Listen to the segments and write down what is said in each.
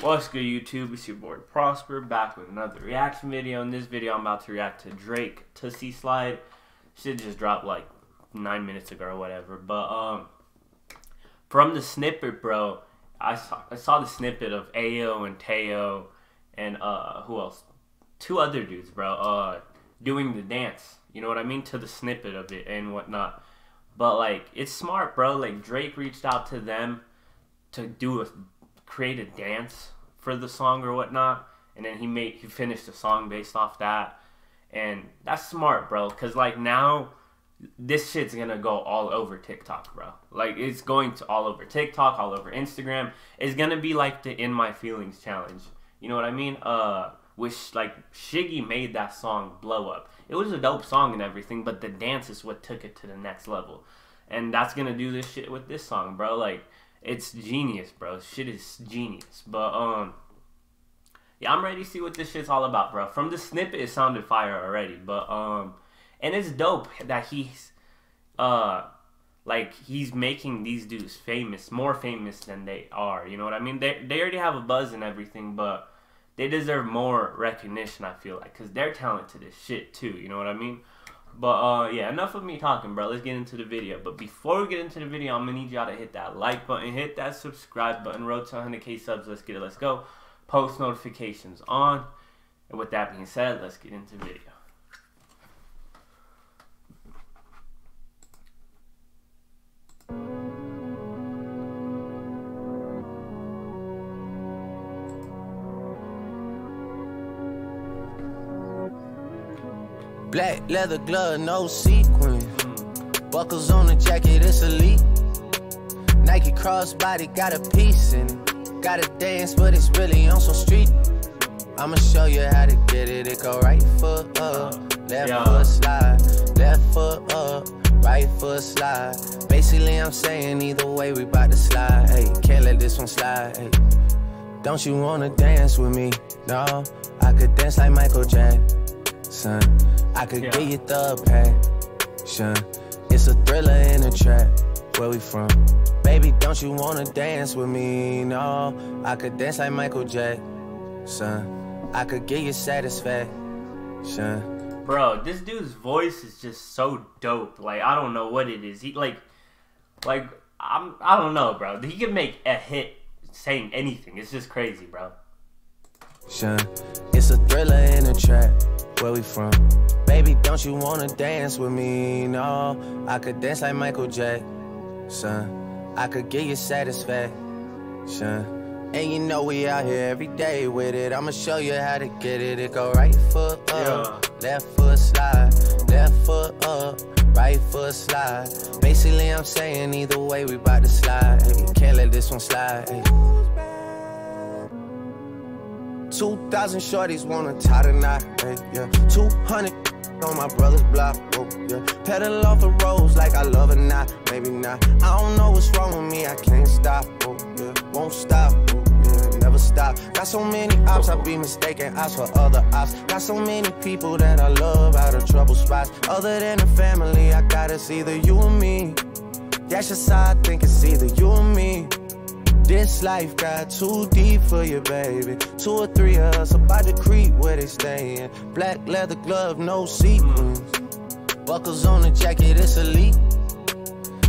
What's good, YouTube? It's your boy Prosper, back with another reaction video. In this video, I'm about to react to Drake, Toosie Slide. Shit just dropped like 9 minutes ago or whatever. But from the snippet, bro, I saw the snippet of Ayo and Tao and who else? Two other dudes, bro, doing the dance. You know what I mean? To the snippet of it and whatnot. But like, it's smart, bro. Like, Drake reached out to them to do a create a dance for the song or whatnot, and then he finished the song based off that, and that's smart, bro, because like now this shit's gonna go all over TikTok, bro. Like, it's going to all over TikTok, all over Instagram. It's gonna be like the In My Feelings challenge, you know what I mean? Which, like, Shiggy made that song blow up. It was a dope song and everything, but the dance is what took it to the next level, and that's gonna do this shit with this song, bro. Like, it's genius, bro. Shit is genius. But yeah, I'm ready to see what this shit's all about, bro. From the snippet, it sounded fire already. But and it's dope that he's like, he's making these dudes famous, more famous than they are. You know what I mean? They already have a buzz and everything, but they deserve more recognition, I feel like, because they're talented as shit too. You know what I mean? But, yeah, enough of me talking, bro. Let's get into the video. But before we get into the video, I'm gonna need y'all to hit that like button, hit that subscribe button, road to 100K subs. Let's get it. Let's go. Post notifications on. And with that being said, let's get into the video. Black leather glove, no sequins. Buckles on the jacket, it's elite. Nike crossbody, got a piece in it. Gotta dance, but it's really on some street. I'ma show you how to get it. It go right foot up, left foot slide. Left foot up, right foot slide. Basically, I'm saying either way, we bout to slide. Hey, can't let this one slide. Hey, don't you wanna dance with me? No, I could dance like Michael J. Son, I could get you the passion. It's a thriller in a trap. Where we from? Baby, don't you wanna dance with me? No, I could dance like Michael J. Son, I could get you satisfaction. Bro, this dude's voice is just so dope. Like, I don't know what it is. He I don't know, bro. He can make a hit saying anything. It's just crazy, bro. It's a thriller in a trap. Where we from? Baby, don't you wanna dance with me? No, I could dance like Michael J. Son, I could get you satisfaction. And you know we out here every day with it. I'ma show you how to get it. It go right foot up, left foot slide. Left foot up, right foot slide. Basically, I'm saying either way, we bout to slide. Hey, can't let this one slide. Hey. 2,000 shorties wanna tie the knot, hey, yeah. 200 on my brother's block, oh, yeah. Pedal off the roads like I love it or not, maybe not. I don't know what's wrong with me, I can't stop, oh, yeah. Won't stop, oh, yeah, never stop. Got so many ops, I be mistaken ops for other ops. Got so many people that I love out of trouble spots. Other than the family, I got it's either you or me. That's just how I think, it's either you or me. This life got too deep for you, baby. 2 or 3 of us about to creep where they stayin'. Black leather glove, no sequins. Buckles on the jacket, it's elite.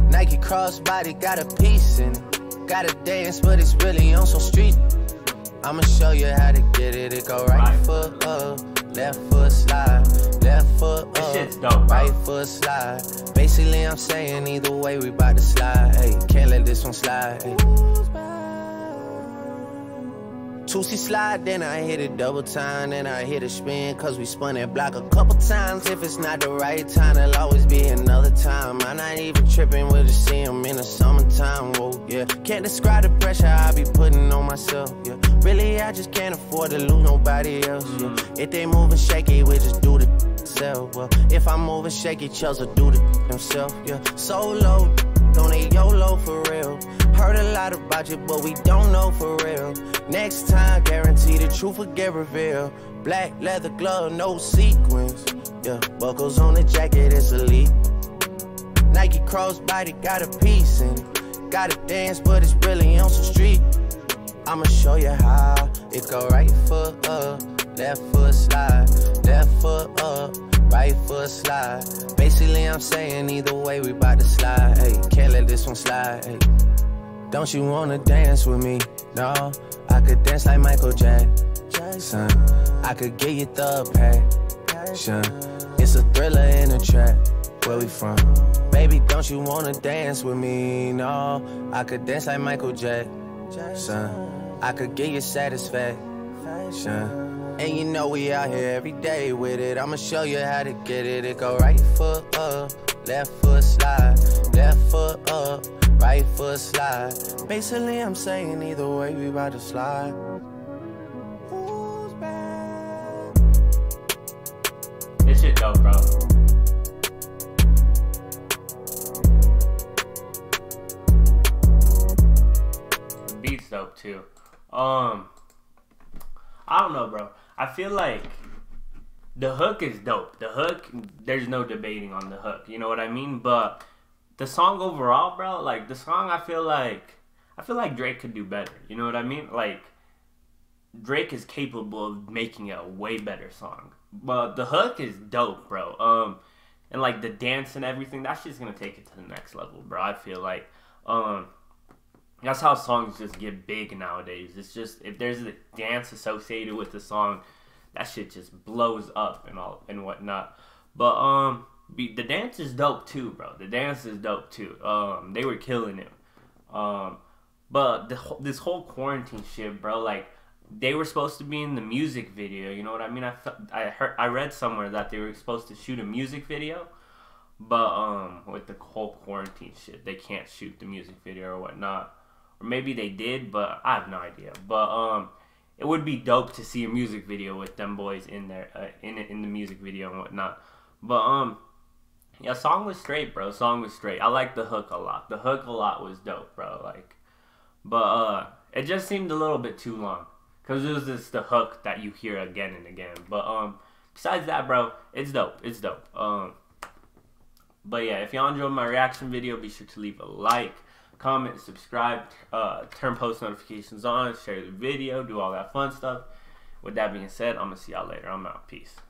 Nike crossbody, got a piece in it. Gotta dance, but it's really on some street. I'ma show you how to get it. It go right foot up, left foot slide. Left foot up, right foot slide. Basically, I'm saying either way, we bout to slide. Hey, can't let this one slide. Hey. Toosie slide, then I hit it double time, then I hit a spin, cause we spun that block a couple times. If it's not the right time, there'll always be another time. I'm not even tripping, we'll just see him in the summertime, whoa, yeah. Can't describe the pressure I be putting on myself, yeah. Really, I just can't afford to lose nobody else, yeah. If they moving shaky, we just do the self, well. If I'm moving shaky, Chelsea do the himself, yeah. Solo, don't they YOLO for real. Heard a lot about you, but we don't know for real. Next time, guarantee the truth will get revealed. Black leather glove, no sequins. Yeah, buckles on the jacket, it's elite. Nike crossbody, got a piece in it. Gotta dance, but it's really on some street. I'ma show you how. It go right foot up, left foot slide. Left foot up, right foot slide. Basically I'm saying either way we bout to slide. Hey, can't let this one slide. Hey. Don't you wanna dance with me? No, I could dance like Michael Jackson. I could get you the passion. It's a thriller in a track. Where we from? Baby, don't you wanna dance with me? No, I could dance like Michael Jackson. I could get you satisfaction. And you know we out here every day with it. I'ma show you how to get it. It go right foot up, left foot slide. Left foot up, right foot slide. Basically I'm saying either way we about to slide. Who's back? This shit dope, bro. The beat's dope too. I don't know, bro. I feel like the hook is dope. The hook, there's no debating on the hook. You know what I mean? But the song overall, bro, like the song, I feel like Drake could do better. You know what I mean? Like Drake is capable of making a way better song. But the hook is dope, bro. And like the dance and everything, that shit's gonna take it to the next level, bro. I feel like that's how songs just get big nowadays. It's just, if there's a dance associated with the song, that shit just blows up and all and whatnot. But the dance is dope too, bro. The dance is dope too. They were killing it. But this whole quarantine shit, bro. Like they were supposed to be in the music video. You know what I mean? I read somewhere that they were supposed to shoot a music video. But with the whole quarantine shit, they can't shoot the music video or whatnot. Or maybe they did, but I have no idea. But it would be dope to see a music video with them boys in there, in the music video and whatnot. But yeah, song was straight, bro. Song was straight. I like the hook a lot. The hook a lot was dope, bro. Like, but it just seemed a little bit too long, cause it was just the hook that you hear again and again. But besides that, bro, it's dope. It's dope. But yeah, if y'all enjoyed my reaction video, be sure to leave a like, comment, subscribe, turn post notifications on, share the video, do all that fun stuff. With that being said, I'm going to see y'all later. I'm out. Peace.